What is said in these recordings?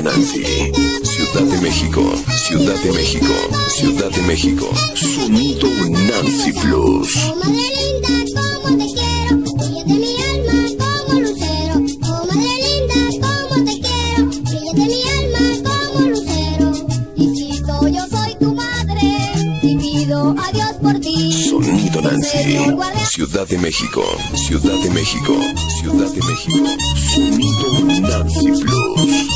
Nancy, Ciudad de México, Ciudad de México, Ciudad de México, sonido Nancy Plus. Sonido Nancy, Ciudad de México, Ciudad de México, Ciudad de México, sonido Nancy Plus.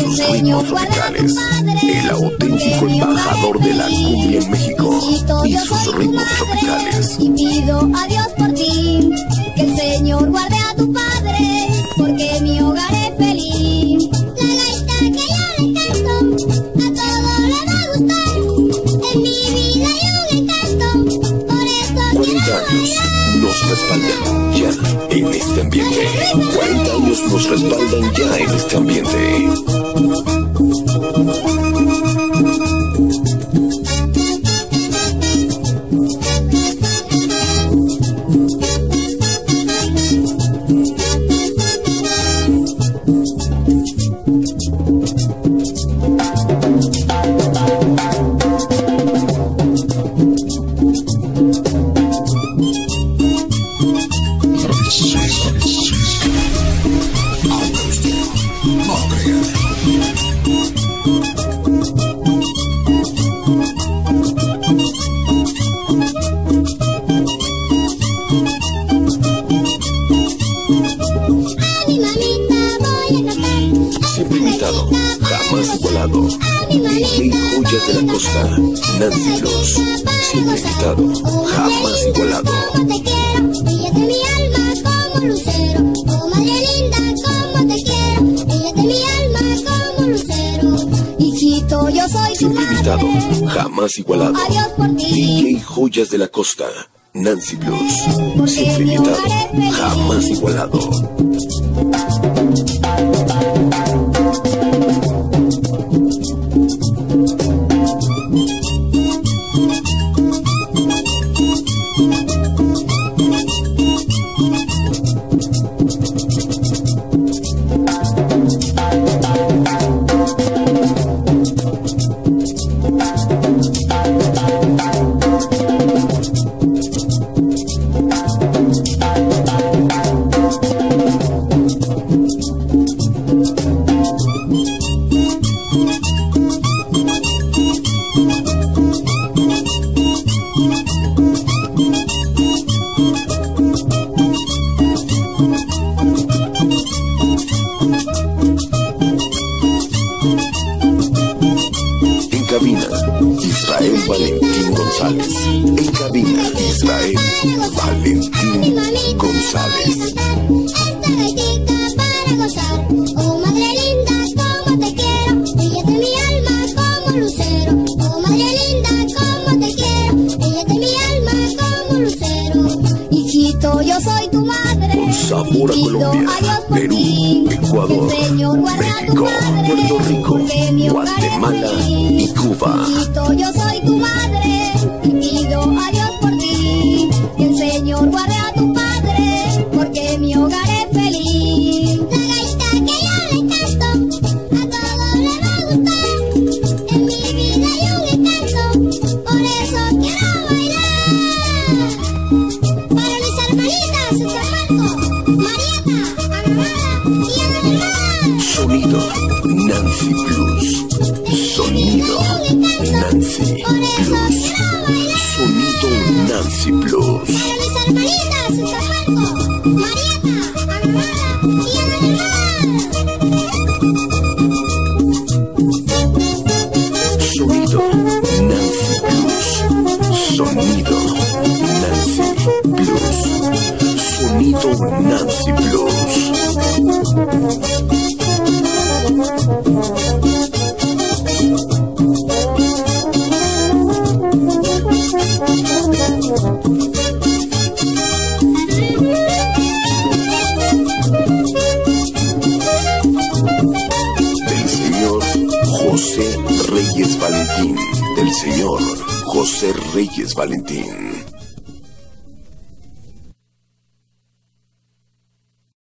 Estados Unidos. El auténtico embajador de la cumbia en México y sus ritmos tropicales. El auténtico embajador de la cumbia en México y sus ritmos tropicales. Y pido a Dios por ti, que el Señor guarde a tu padre, porque mi hogar es feliz. La gaita que yo le canto, a todos les va a gustar. En mi vida yo le canto, por eso 40 años nos respaldan ya en este ambiente. 40 años nos respaldan ya en este ambiente. Siempre invitado, jamás igualado, DJ Joyas de la Costa, Nancy Plus. Siempre invitado, jamás igualado. Siempre invitado, jamás igualado, DJ Joyas de la Costa, Nancy Plus. Siempre invitado, jamás igualado. Israel Valentín González. En cabina, Israel Valentín González. Esta gaitita para gozar. Oh, madre linda, cómo te quiero. Ella es de mi alma como lucero. Oh, madre linda, cómo te quiero. Ella es de mi alma como lucero. Hijito, yo soy tu madre. Con sabor a Colombia, Perú, Ecuador, México, Puerto Rico, Guatemala y Cuba. Hijito, yo soy tu madre, y pido a Dios por ti, que el Señor guarde a tu padre, porque mi hogar es feliz. La gaita que yo le canto, a todos les va a gustar. En mi vida yo le canto, por eso quiero bailar. Para mis hermanitas, San Marco, Marieta, Ana Mara y Ana Mara. Sonido Nancy Plus. Sonido Nancy Plus. Sonido Nancy Plus. Para mis hermanitas, Marco, Marieta, Aurora y Ana. Sonido Nancy Plus. Sonido Nancy Plus. Sonido Nancy Plus. Del señor José Reyes Valentín.